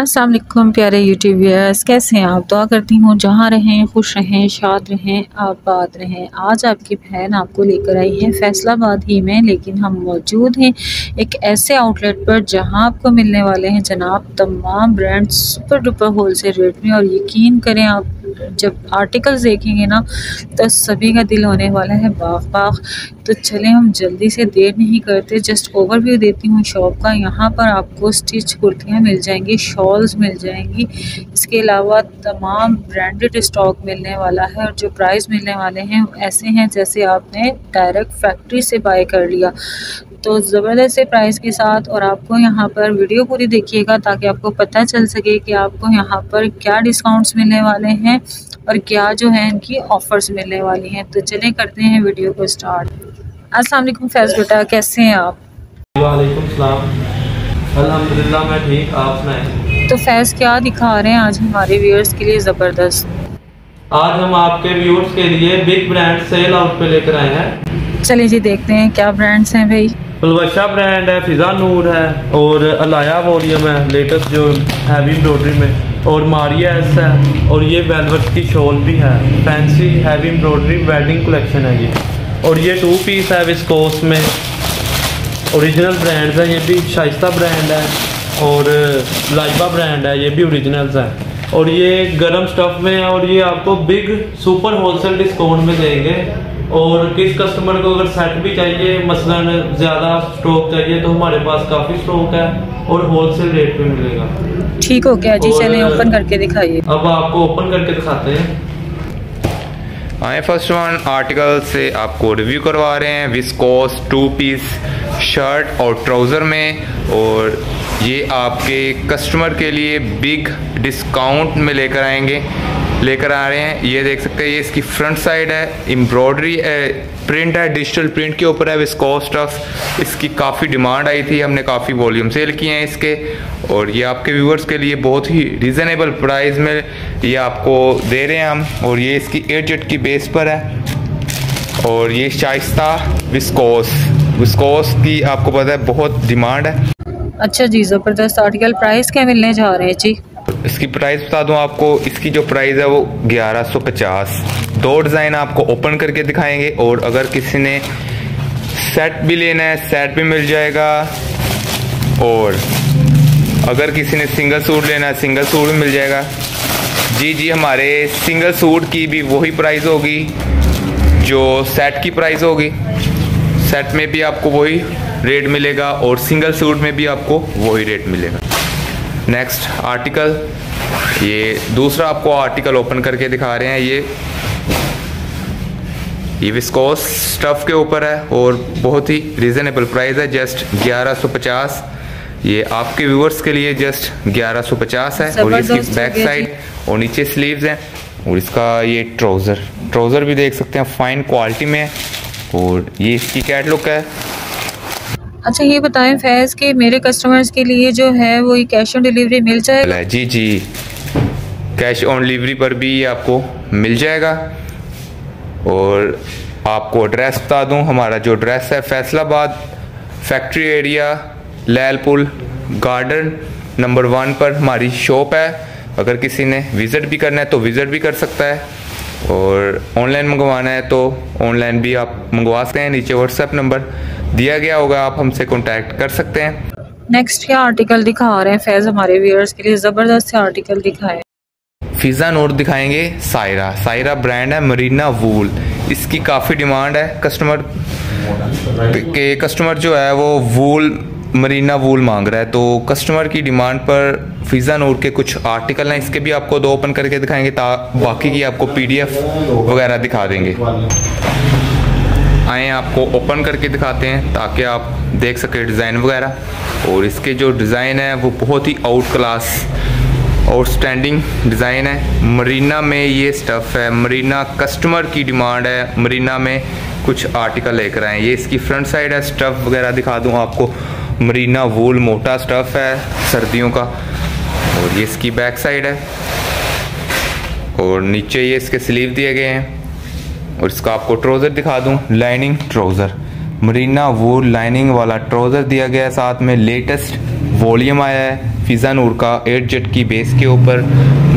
अस्सलाम वालेकुम प्यारे यूट्यूब व्यूअर्स, कैसे हैं आप? दुआ करती हूँ जहाँ रहें खुश रहें, शाद रहें, आबाद रहें। आज आपकी बहन आपको लेकर आई है फैसलाबाद ही में, लेकिन हम मौजूद हैं एक ऐसे आउटलेट पर जहाँ आपको मिलने वाले हैं जनाब तमाम brands super duper wholesale rate में। और यकीन करें आप जब आर्टिकल्स देखेंगे ना तो सभी का दिल होने वाला है बाग बाग। तो चलें हम जल्दी से, देर नहीं करते, जस्ट ओवरव्यू देती हूँ शॉप का। यहाँ पर आपको स्टिच कुर्तियाँ मिल जाएंगी, शॉल्स मिल जाएंगी, इसके अलावा तमाम ब्रांडेड स्टॉक मिलने वाला है। और जो प्राइस मिलने वाले हैं ऐसे हैं जैसे आपने डायरेक्ट फैक्ट्री से बाय कर लिया, तो ज़बरदस्त प्राइस के साथ। और आपको यहाँ पर वीडियो पूरी देखिएगा ताकि आपको पता चल सके कि आपको यहाँ पर क्या डिस्काउंट्स मिलने वाले हैं और क्या जो है इनकी ऑफ़र्स मिलने वाली हैं। तो चले करते हैं वीडियो को स्टार्ट। अस्सलाम वालेकुम फैज़ बेटा, कैसे हैं आप? वालेकुम सलाम, अल्हम्दुलिल्लाह मैं ठीक, आप सुनाएं। तो फैज़ क्या दिखा रहे हैं आज हमारे व्यूअर्स के लिए ज़बरदस्त? आज हम आपके व्यूअर्स के लिए बिग ब्रांड सेल आउट पे लेकर आए हैं। चलिए जी देखते हैं क्या ब्रांड्स हैं भाई। पलवशा ब्रांड है, फिजा नूर है और अलाया वोरियम है लेटेस्ट जो हैवी एम्ब्रॉयडरी में, और मारिया एस है, और ये वेलवेट की शॉल भी है, fancy heavy embroidery wedding collection है ये। और ये 2 पीस है विस्कोस में, ओरिजिनल ब्रांड्स है ये भी। शाइस्ता ब्रांड है और लाइबा ब्रांड है, ये भी ओरिजिनल्स है। और ये गर्म स्टफ में है और ये आपको बिग सुपर होलसेल डिस्काउंट में देंगे। और किस कस्टमर को अगर सेट भी चाहिए, मसलन ज़्यादा स्टॉक चाहिए, तो हमारे पास काफ़ी स्टॉक है और होलसेल रेट पे मिलेगा। ठीक हो गया जी, चलिए ओपन करके दिखाइए। अब आपको ओपन करके दिखाते हैं। आए फर्स्ट वन आर्टिकल से आपको रिव्यू करवा रहे हैं। विस्कोस 2 पीस शर्ट और ट्राउज़र में, और ये आपके कस्टमर के लिए बिग डिस्काउंट में लेकर आएंगे, लेकर आ रहे हैं। ये देख सकते हैं, ये इसकी फ्रंट साइड है, एम्ब्रॉयडरी प्रिंट है, डिजिटल प्रिंट के ऊपर है विस्कोस स्टफ। इसकी काफ़ी डिमांड आई थी, हमने काफ़ी वॉल्यूम सेल किए हैं इसके, और ये आपके व्यूअर्स के लिए बहुत ही रीज़नेबल प्राइस में ये आपको दे रहे हैं हम। और ये इसकी 8 की बेस पर है। और ये शाइस्ता विस्कोस की आपको पता है बहुत डिमांड है। अच्छा जी ज़बरदस्त आर्टिकल। प्राइस क्या मिलने जा रहे हैं जी? इसकी प्राइस बता दूं आपको, इसकी जो प्राइस है वो 1150। 2 डिज़ाइन आपको ओपन करके दिखाएंगे, और अगर किसी ने सेट भी लेना है सेट भी मिल जाएगा, और अगर किसी ने सिंगल सूट लेना है सिंगल सूट भी मिल जाएगा। जी, हमारे सिंगल सूट की भी वही प्राइस होगी जो सेट की प्राइस होगी, सेट में भी आपको वही रेट मिलेगा और सिंगल सूट में भी आपको वही रेट मिलेगा। नेक्स्ट आर्टिकल, ये दूसरा आपको आर्टिकल ओपन करके दिखा रहे हैं। ये विस्कोस स्टफ के ऊपर है और बहुत ही रीज़नेबल प्राइस है, जस्ट 1150। ये आपके व्यूअर्स के लिए जस्ट 1150 है। और इसकी बैक साइड और नीचे स्लीव्स हैं, और इसका ये ट्राउज़र भी देख सकते हैं, फाइन क्वालिटी में है। और ये इसकी कैटलॉग है। अच्छा ये बताएं फैज़ के मेरे कस्टमर्स के लिए जो है वो ये कैश ऑन डिलीवरी मिल जाएगा? जी, कैश ऑन डिलीवरी पर भी ये आपको मिल जाएगा। और आपको एड्रेस बता दूं, हमारा जो एड्रेस है Faisalabad factory area Lyallpur garden number 1 पर हमारी शॉप है। अगर किसी ने विज़िट भी करना है तो विज़िट भी कर सकता है, और ऑनलाइन मंगवाना है तो ऑनलाइन भी आप मंगवा सकते हैं। नीचे व्हाट्सएप नंबर दिया गया होगा, आप हमसे कांटेक्ट कर सकते हैं। नेक्स्ट क्या आर्टिकल दिखा रहे हैं फैज़ हमारे व्यूअर्स के लिए? ज़बरदस्त आर्टिकल दिखाएं। फिज़ा नूर दिखाएंगे। सायरा ब्रांड है, मरीना वूल, इसकी काफ़ी डिमांड है। कस्टमर जो है वो वूल मरीना वूल मांग रहा है, तो कस्टमर की डिमांड पर फिज़ा नूर के कुछ आर्टिकल हैं। इसके भी आपको 2 ओपन करके दिखाएंगे, बाकी की आपको PDF वगैरह दिखा देंगे। आए आपको ओपन करके दिखाते हैं ताकि आप देख सकें डिज़ाइन वगैरह। और इसके जो डिज़ाइन है वो बहुत ही आउट क्लास आउटस्टैंडिंग डिज़ाइन है। मरीना में ये स्टफ़ है, मरीना कस्टमर की डिमांड है, मरीना में कुछ आर्टिकल लेकर आए। ये इसकी फ्रंट साइड है, स्टफ़ वगैरह दिखा दूँ आपको, मरीना वूल मोटा स्टफ़ है सर्दियों का। और ये इसकी बैक साइड है, और नीचे ये इसके स्लीव दिए गए हैं। और इसका आपको ट्राउज़र दिखा दूं, lining trouser, marina wool lining वाला ट्राउज़र दिया गया है, साथ में लेटेस्ट वॉल्यूम आया है। फिज़ा नूर का 8 जेट की बेस के ऊपर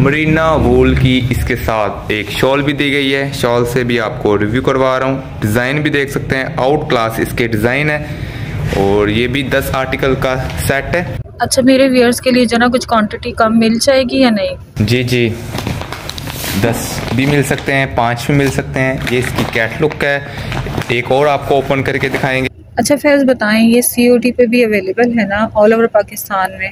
मरीना वूल की इसके साथ एक शॉल भी दी गई है। शॉल से भी आपको रिव्यू करवा रहा हूँ। डिज़ाइन भी देख सकते हैं, आउट क्लास इसके डिज़ाइन है और ये भी 10 आर्टिकल का सेट है। अच्छा, मेरे व्यूअर्स के लिए जना कुछ क्वांटिटी कम मिल जाएगी या नहीं? जी जी, 10 भी मिल सकते हैं, 5 भी मिल सकते हैं। ये इसकी कैटलॉग है, एक और आपको ओपन करके दिखाएंगे। अच्छा फैज़, बताएं ये COD पे भी अवेलेबल है ना ऑल ओवर पाकिस्तान में?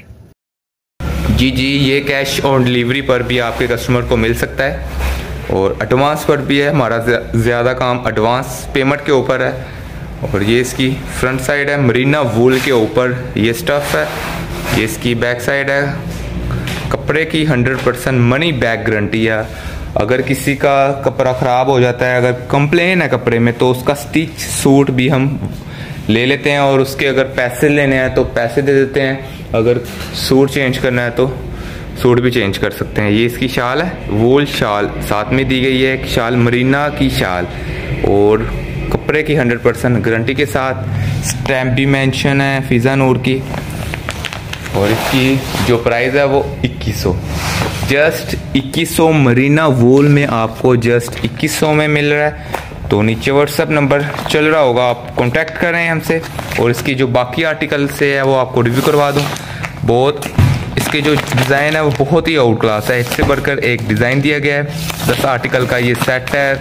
जी जी, ये कैश ऑन डिलीवरी पर भी आपके कस्टमर को मिल सकता है और एडवांस पर भी है। हमारा ज़्यादा काम एडवांस पेमेंट के ऊपर है। और ये इसकी फ्रंट साइड है, मरीना वूल के ऊपर ये स्टफ़ है। ये इसकी बैक साइड है, कपड़े की 100% मनी बैक गारंटी है। अगर किसी का कपड़ा ख़राब हो जाता है, अगर कंप्लेन है कपड़े में, तो उसका स्टिच सूट भी हम ले लेते हैं और उसके अगर पैसे लेने हैं तो पैसे दे देते हैं। अगर सूट चेंज करना है तो सूट भी चेंज कर सकते हैं। ये इसकी शाल है, वूल शाल साथ में दी गई है, एक शाल मरीना की शाल और कपड़े की 100% गारंटी के साथ। स्टैम्प भी मेंशन है फिज़ा नूर की और इसकी जो प्राइस है वो 2100, जस्ट 2100 मरीना वूल में आपको जस्ट 2100 में मिल रहा है। तो नीचे व्हाट्सअप नंबर चल रहा होगा, आप कांटेक्ट कर रहे हैं हमसे और इसकी जो बाकी आर्टिकल से है वो आपको रिव्यू करवा दूँ। बहुत इसके जो डिज़ाइन है वो बहुत ही आउट क्लास है, इससे बढ़कर एक डिज़ाइन दिया गया है। 10 आर्टिकल का ये सेट है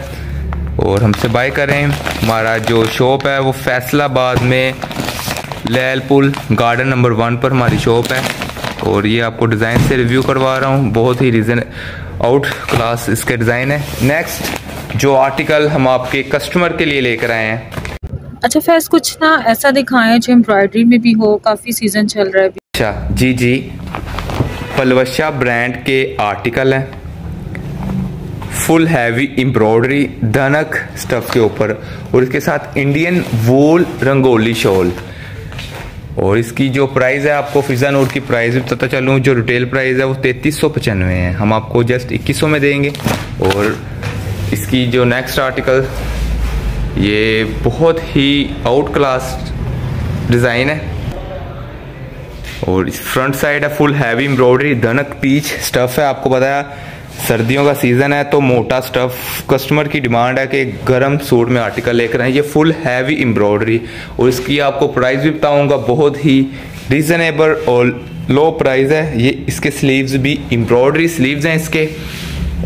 और हमसे बाय करें। हमारा जो शॉप है वो फैसलाबाद में लैलपुर गार्डन नंबर 1 पर हमारी शॉप है और ये आपको डिज़ाइन से रिव्यू करवा रहा हूँ। बहुत ही रीज़न आउट क्लास इसके डिज़ाइन है। नेक्स्ट जो आर्टिकल हम आपके कस्टमर के लिए लेकर आए हैं। अच्छा फैज़, कुछ ना ऐसा दिखाएं जो एम्ब्रॉयडरी में भी हो, काफ़ी सीज़न चल रहा है। अच्छा जी जी, पलवशा ब्रांड के आर्टिकल हैं, फुल हैवी एम्ब्रॉयडरी धनक स्टफ के ऊपर और इसके साथ इंडियन वूल रंगोली शॉल। और इसकी जो प्राइस है, आपको फिज़ा नूर की प्राइस भी पता चलूँ, जो रिटेल प्राइस है वो 3395 है, हम आपको जस्ट 2100 में देंगे। और इसकी जो नेक्स्ट आर्टिकल, ये बहुत ही आउट क्लास डिज़ाइन है और फ्रंट साइड है, फुल हैवी एम्ब्रॉयडरी धनक पीच स्टफ़ है। आपको पता है सर्दियों का सीज़न है तो मोटा स्टफ़ कस्टमर की डिमांड है कि गर्म सूट में आर्टिकल लेकर आए। ये फुल हैवी एम्ब्रॉयडरी और इसकी आपको प्राइस भी बताऊंगा, बहुत ही रीज़नेबल और लो प्राइस है। ये इसके स्लीव्स भी एम्ब्रॉयडरी स्लीव्स हैं इसके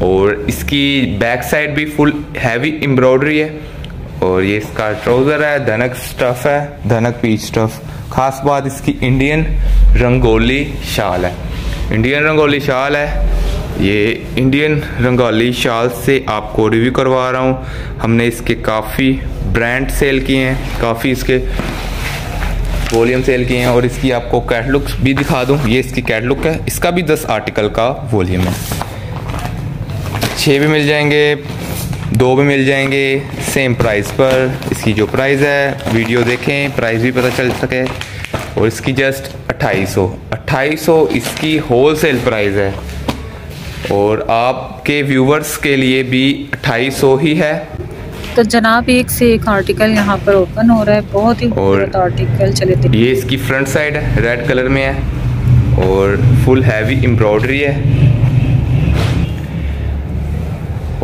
और इसकी बैक साइड भी फुल हैवी एम्ब्रॉयडरी है। और ये इसका ट्राउज़र है, धनक स्टफ़ है, धनक पीच स्टफ़। ख़ास बात इसकी इंडियन रंगोली शाल है, इंडियन रंगोली शाल है। ये इंडियन रंगोली शाल से आपको रिव्यू करवा रहा हूँ। हमने इसके काफ़ी ब्रांड सेल किए हैं, काफ़ी इसके वॉल्यूम सेल किए हैं और इसकी आपको कैटलॉग भी दिखा दूँ। ये इसकी कैटलॉग है, इसका भी 10 आर्टिकल का वॉल्यूम है। 6 भी मिल जाएंगे, 2 भी मिल जाएंगे सेम प्राइस पर। इसकी जो प्राइस है, वीडियो देखें, प्राइस भी पता चल सके। और इसकी जस्ट 2800 इसकी होल सेल प्राइस है और आपके व्यूवर्स के लिए भी 2800 ही है। तो जनाब, एक से एक आर्टिकल यहाँ पर ओपन हो रहा है, बहुत ही खूबसूरत आर्टिकल चले। ये इसकी फ्रंट साइड है, रेड कलर में है और फुल हैवी एम्ब्रॉयडरी है।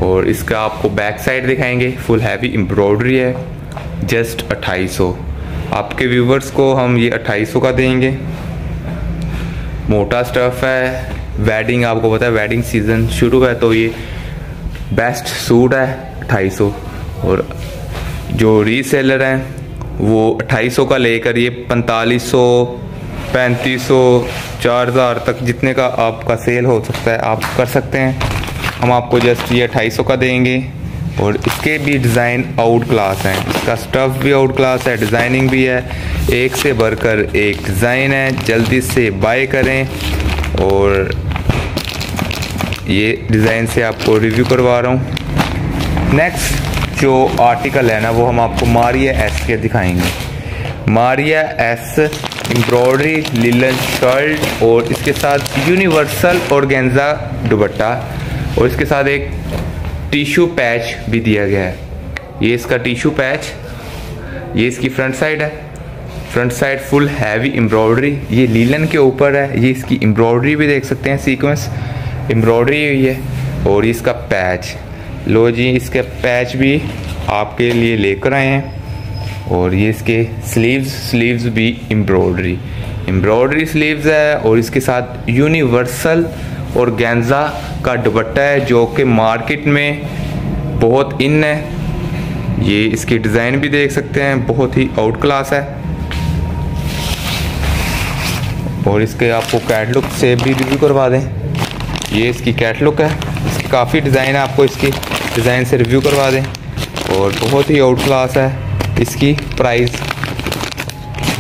और इसका आपको बैक साइड दिखाएंगे, फुल हैवी एम्ब्रॉयडरी है, जस्ट 2800। आपके व्यूवर्स को हम ये 2800 का देंगे। मोटा स्टफ़ है, वेडिंग, आपको पता है वेडिंग सीज़न शुरू है तो ये बेस्ट सूट है 2800। और जो रीसेलर हैं वो 2800 का लेकर ये 4500, 3500, 4000 तक जितने का आपका सेल हो सकता है आप कर सकते हैं। हम आपको जस्ट ये 2800 का देंगे। और इसके भी डिज़ाइन आउट क्लास हैं, इसका स्टफ़ भी आउट क्लास है, डिज़ाइनिंग भी है, एक से बढ़कर एक डिज़ाइन है। जल्दी से बाय करें और ये डिज़ाइन से आपको रिव्यू करवा रहा हूँ। नेक्स्ट जो आर्टिकल है ना वो हम आपको मारिया एस के दिखाएंगे। Maria S embroidery linen shirt और इसके साथ यूनिवर्सल ऑर्गेन्जा दुपट्टा और इसके साथ एक टिश्यू पैच भी दिया गया है। ये इसका टिश्यू पैच, ये इसकी फ्रंट साइड है, front side full heavy embroidery, ये लीलन के ऊपर है, ये इसकी एम्ब्रॉयडरी भी देख सकते हैं, सीक्वेंस एम्ब्रॉयडरी हुई है। और इसका पैच, लो जी इसका पैच भी आपके लिए लेकर आए हैं। और ये इसके स्लीव्स भी एम्ब्रॉयडरी स्लीव्स है। और इसके साथ यूनिवर्सल और गेंजा का दुपट्टा है जो कि मार्केट में बहुत इन है। ये इसकी डिज़ाइन भी देख सकते हैं, बहुत ही आउट क्लास है। और इसके आपको कैटलॉग से भी रिव्यू करवा दें, ये इसकी कैटलॉग है, इसकी काफ़ी डिज़ाइन है, आपको इसकी डिज़ाइन से रिव्यू करवा दें। और बहुत ही आउट क्लास है। इसकी प्राइस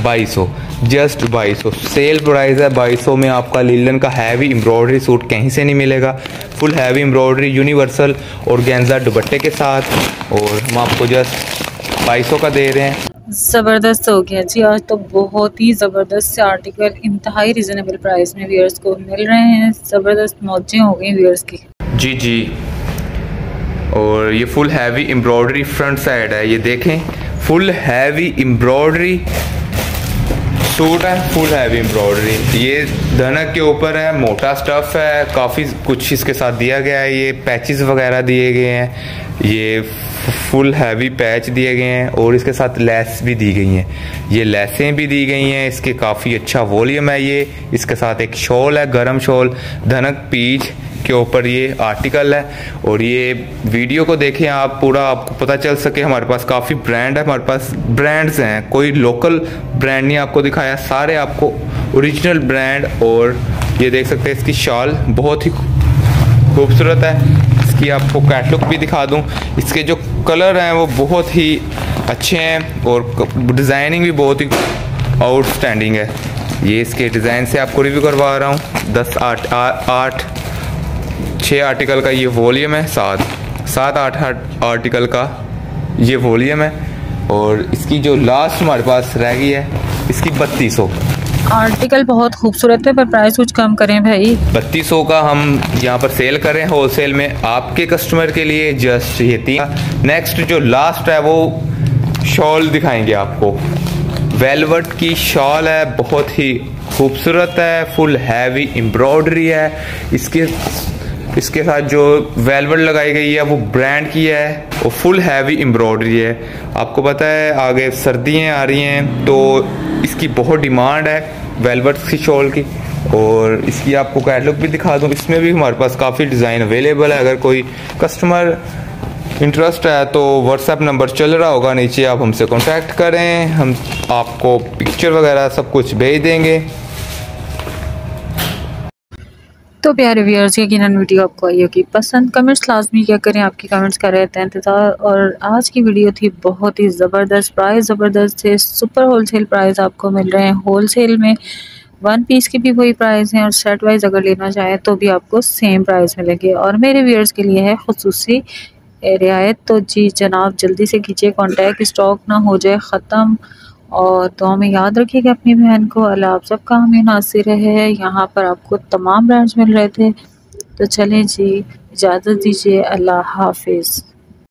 2200, जस्ट 2200 सेल प्राइस है। 2200 में आपका लिलन का हैवी एम्ब्रॉयडरी सूट कहीं से नहीं मिलेगा, फुल हैवी एम्ब्रॉयडरी यूनिवर्सल और गेंजा दुपट्टे के साथ, और हम आपको जस्ट 2200 का दे रहे हैं। ज़बरदस्त हो गया जी, आज तो बहुत ही ज़बरदस्त से आर्टिकल इंतहाई रिजनेबल प्राइस में व्यूअर्स को मिल रहे हैं। ज़बरदस्त मौजें हो गई व्यूअर्स की जी। और ये full heavy embroidery front side है, ये देखें फुल हैवी एम्ब्रॉयडरी सूट है, फुल हैवी एम्ब्रॉयडरी। ये धनक के ऊपर है, मोटा स्टफ़ है, काफ़ी कुछ इसके साथ दिया गया है। ये पैचेस वगैरह दिए गए हैं, ये फुल हैवी पैच दिए गए हैं। और इसके साथ लेस भी दी गई हैं, ये लेसें भी दी गई हैं। इसके काफ़ी अच्छा वॉल्यूम है। ये इसके साथ एक शॉल है, गर्म शॉल, धनक पीच के ऊपर ये आर्टिकल है। और ये वीडियो को देखें आप पूरा, आपको पता चल सके। हमारे पास काफ़ी ब्रांड है, हमारे पास ब्रांड्स हैं, कोई लोकल ब्रांड नहीं आपको दिखाया, सारे आपको ओरिजिनल ब्रांड। और ये देख सकते हैं इसकी शॉल बहुत ही खूबसूरत है। इसकी आपको कैटलॉग भी दिखा दूं। इसके जो कलर हैं वो बहुत ही अच्छे हैं और डिज़ाइनिंग भी बहुत ही आउटस्टैंडिंग है। ये इसके डिज़ाइन से आपको रिव्यू करवा रहा हूँ। 6 आर्टिकल का ये वॉल्यूम है, 7-8 आर्टिकल का ये वॉल्यूम है। और इसकी जो लास्ट हमारे पास रह गई है, इसकी 3200। आर्टिकल बहुत खूबसूरत है पर प्राइस कुछ कम करें भाई। 3200 का हम यहाँ पर सेल करें होलसेल में आपके कस्टमर के लिए, जस्ट ये 3। नेक्स्ट जो लास्ट है वो शॉल दिखाएंगे आपको, वेलवेट की शॉल है, बहुत ही खूबसूरत है, फुल हैवी एम्ब्रॉयडरी है। इसके साथ जो वेलवेट लगाई गई है वो ब्रांड की है और फुल हैवी एम्ब्रॉयडरी है। आपको पता है आगे सर्दियाँ आ रही हैं तो इसकी बहुत डिमांड है वेलवेट की शॉल की। और इसकी आपको कैटलॉग भी दिखा दूँ, इसमें भी हमारे पास काफ़ी डिज़ाइन अवेलेबल है। अगर कोई कस्टमर इंटरेस्ट है तो व्हाट्सएप नंबर चल रहा होगा नीचे, आप हमसे कॉन्टैक्ट करें, हम आपको पिक्चर वगैरह सब कुछ भेज देंगे। तो प्यारे व्यूअर्स, यकीनन वीडियो आपको आई होगी पसंद। कमेंट्स लाजमी क्या करें, आपकी कमेंट्स का रहता है इंतज़ार। और आज की वीडियो थी बहुत ही ज़बरदस्त, प्राइस ज़बरदस्त है, सुपर होलसेल प्राइस आपको मिल रहे हैं। होलसेल में वन पीस के भी वही प्राइस हैं और सेट वाइज अगर लेना चाहें तो भी आपको सेम प्राइस मिलेंगे। और मेरे व्यूअर्स के लिए है खसूसी रियायत। तो जी जनाब जल्दी से कीजिए कॉन्टैक्ट, स्टॉक ना हो जाए ख़त्म। और तो हमें याद रखिएगा अपनी बहन को, अल्लाह आप सबका हमें नासिर है। यहाँ पर आपको तमाम ब्रांड्स मिल रहे थे। तो चलें जी, इजाज़त दीजिए, अल्लाह हाफिज़।